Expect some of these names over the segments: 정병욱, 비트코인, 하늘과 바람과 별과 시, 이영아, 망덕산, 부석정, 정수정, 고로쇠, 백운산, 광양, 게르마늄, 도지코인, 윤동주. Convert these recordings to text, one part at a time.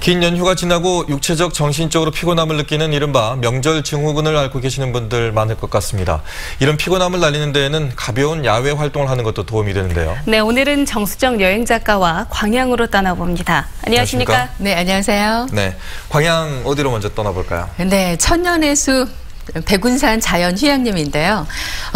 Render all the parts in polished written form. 긴 연휴가 지나고 육체적, 정신적으로 피곤함을 느끼는 이른바 명절 증후군을 앓고 계시는 분들 많을 것 같습니다. 이런 피곤함을 날리는 데에는 가벼운 야외 활동을 하는 것도 도움이 되는데요. 네, 오늘은 정수정 여행 작가와 광양으로 떠나봅니다. 안녕하십니까? 네, 안녕하세요. 네, 광양 어디로 먼저 떠나볼까요? 네, 천년의 숲. 백운산 자연휴양림인데요.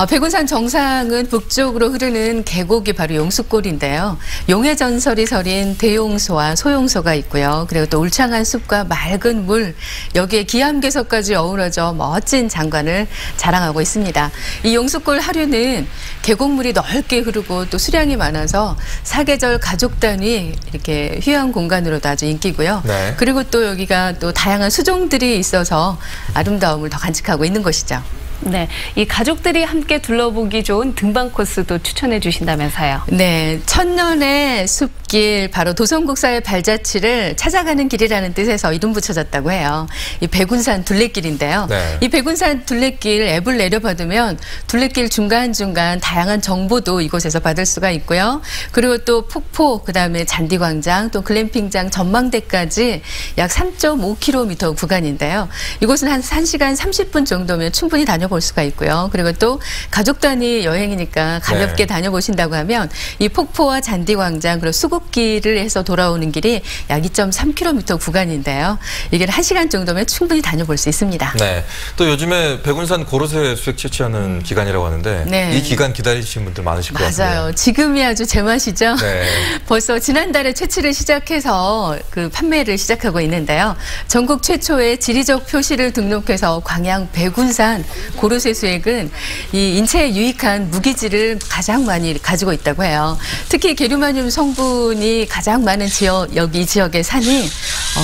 백운산 정상은 북쪽으로 흐르는 계곡이 바로 용수골인데요. 용의 전설이 서린 대용소와 소용소가 있고요. 그리고 또 울창한 숲과 맑은 물, 여기에 기암괴석까지 어우러져 멋진 장관을 자랑하고 있습니다. 이 용수골 하류는 계곡물이 넓게 흐르고 또 수량이 많아서 사계절 가족 단위 이렇게 휴양 공간으로도 아주 인기고요. 네. 그리고 또 여기가 또 다양한 수종들이 있어서 아름다움을 더 간직하고 있는 것이죠. 네, 이 가족들이 함께 둘러보기 좋은 등반 코스도 추천해 주신다면서요. 네, 천년의 숲길, 바로 도성국사의 발자취를 찾아가는 길이라는 뜻에서 이름 붙여졌다고 해요. 이 백운산 둘레길인데요. 네. 이 백운산 둘레길 앱을 내려받으면 둘레길 중간중간 다양한 정보도 이곳에서 받을 수가 있고요. 그리고 또 폭포, 그다음에 잔디광장, 또 글램핑장 전망대까지 약 3.5km 구간인데요. 이곳은 한 1시간 30분 정도면 충분히 다녀 볼 수가 있고요. 그리고 또 가족 단위 여행이니까 가볍게 네. 다녀보신다고 하면 이 폭포와 잔디광장, 그리고 수국길을 해서 돌아오는 길이 약 2.3km 구간인데요. 이게 1시간 정도면 충분히 다녀볼 수 있습니다. 네. 또 요즘에 백운산 고로쇠 수액 채취하는 기간이라고 하는데 네. 이 기간 기다리시는 분들 많으실 것 같아요. 맞아요. 지금이 아주 제맛이죠. 네. 벌써 지난달에 채취를 시작해서 그 판매를 시작하고 있는데요. 전국 최초의 지리적 표시를 등록해서 광양 백운산 고로쇠 수액은 이 인체에 유익한 무기질을 가장 많이 가지고 있다고 해요. 특히 게르마늄 성분이 가장 많은 지역, 여기 이 지역의 산이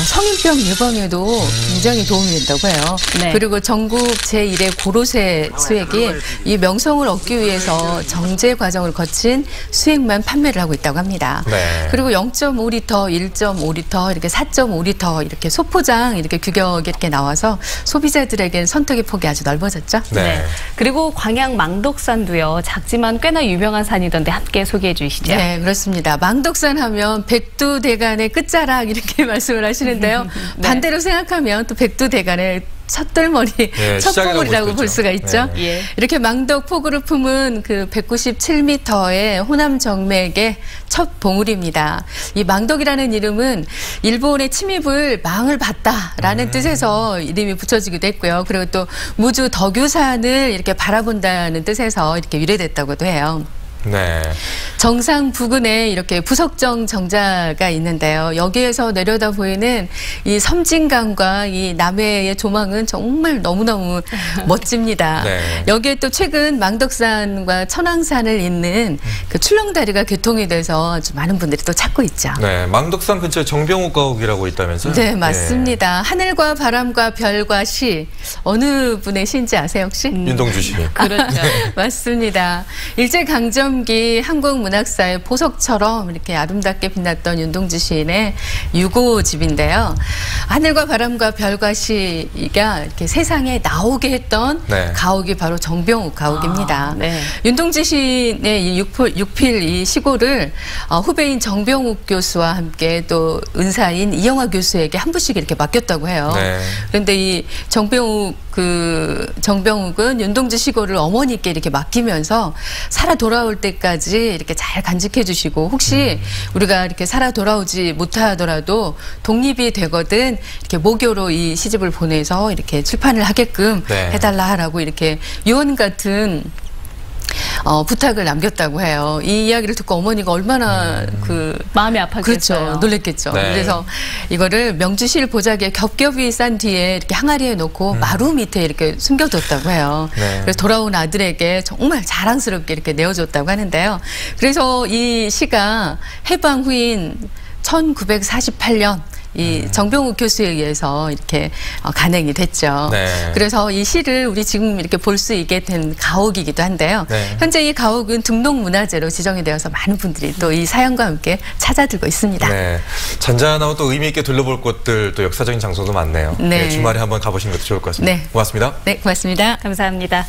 성인병 예방에도 굉장히 도움이 된다고 해요. 네. 그리고 전국 제1의 고로쇠 수액이 이 명성을 얻기 위해서 정제 과정을 거친 수액만 판매를 하고 있다고 합니다. 네. 그리고 0.5리터, 1.5리터, 이렇게 4.5리터 이렇게 소포장 이렇게 규격이 이렇게 나와서 소비자들에겐 선택의 폭이 아주 넓어졌죠. 네. 네. 그리고 광양 망덕산도요. 작지만 꽤나 유명한 산이던데 함께 소개해 주시죠. 네, 그렇습니다. 망덕산 하면 백두대간의 끝자락 이렇게 말씀을 하시는데요. 네. 반대로 생각하면 또 백두대간의 첫돌머리, 네, 첫봉우리라고 볼 수가 있죠. 네. 이렇게 망덕 포구를 품은 그 197m의 호남 정맥의 첫 봉우리입니다. 이 망덕이라는 이름은 일본의 침입을 망을 봤다라는 뜻에서 이름이 붙여지기도 했고요. 그리고 또 무주 덕유산을 이렇게 바라본다는 뜻에서 이렇게 유래됐다고도 해요. 네. 정상 부근에 이렇게 부석정 정자가 있는데요. 여기에서 내려다 보이는 이 섬진강과 이 남해의 조망은 정말 너무너무 멋집니다. 네. 여기에 또 최근 망덕산과 천왕산을 잇는 그 출렁다리가 개통이 돼서 아주 많은 분들이 또 찾고 있죠. 네, 망덕산 근처에 정병욱 가옥이라고 있다면서요? 네, 맞습니다. 네. 하늘과 바람과 별과 시, 어느 분의 시인지 아세요 혹시? 윤동주 시. 그렇죠. 네. 맞습니다. 일제강점 한국문학사의 보석처럼 이렇게 아름답게 빛났던 윤동주 시인의 유고집인데요. 하늘과 바람과 별과 시가 이렇게 세상에 나오게 했던 네. 가옥이 바로 정병욱 가옥입니다. 아, 네. 윤동주 시인의 이 육필 이 시고를 후배인 정병욱 교수와 함께 또 은사인 이영아 교수에게 한 부씩 이렇게 맡겼다고 해요. 네. 그런데 이 정병욱은 윤동주 시고를 어머니께 이렇게 맡기면서 살아 돌아올 때까지 이렇게 잘 간직해 주시고 혹시 우리가 이렇게 살아 돌아오지 못하더라도 독립이 되거든 이렇게 모교로 이 시집을 보내서 이렇게 출판을 하게끔 네. 해달라라고 이렇게 유언 같은 부탁을 남겼다고 해요. 이 이야기를 듣고 어머니가 얼마나 마음이 아팠겠죠. 그렇죠. 놀랬겠죠. 네. 그래서 이거를 명주실 보자기에 겹겹이 싼 뒤에 이렇게 항아리에 놓고 마루 밑에 이렇게 숨겨뒀다고 해요. 네. 그래서 돌아온 아들에게 정말 자랑스럽게 이렇게 내어줬다고 하는데요. 그래서 이 시가 해방 후인 1948년 이 정병욱 교수에 의해서 이렇게 간행이 됐죠. 네. 그래서 이 시를 우리 지금 이렇게 볼 수 있게 된 가옥이기도 한데요. 네. 현재 이 가옥은 등록문화재로 지정이 되어서 많은 분들이 또 이 사연과 함께 찾아들고 있습니다. 네. 잔잔하고 또 의미 있게 둘러볼 곳들 또 역사적인 장소도 많네요. 네. 네, 주말에 한번 가보시는 것도 좋을 것 같습니다. 네. 고맙습니다. 네, 고맙습니다. 감사합니다.